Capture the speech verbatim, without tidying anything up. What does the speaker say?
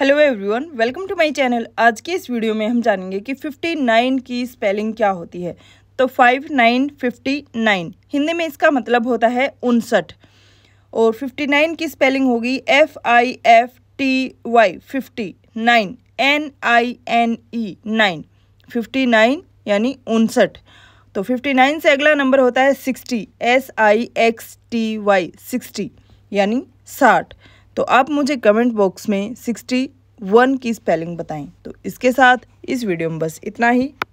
Hello everyone, welcome to my channel. आज के इस वीडियो में हम जानेंगे कि फिफ्टी नाइन की स्पेलिंग क्या होती है। तो five nine fifty nine, Hindi में इसका मतलब होता है उनसठ, और फिफ्टी नाइन की स्पेलिंग होगी F I F T Y fifty nine, N I N E nine, fifty nine यानी उनसठ। तो फिफ्टी नाइन से अगला नंबर होता है sixty, S I X T Y sixty यानी साठ। तो आप मुझे कमेंट बॉक्स में सिक्सटी वन की स्पेलिंग बताएं। तो इसके साथ इस वीडियो में बस इतना ही।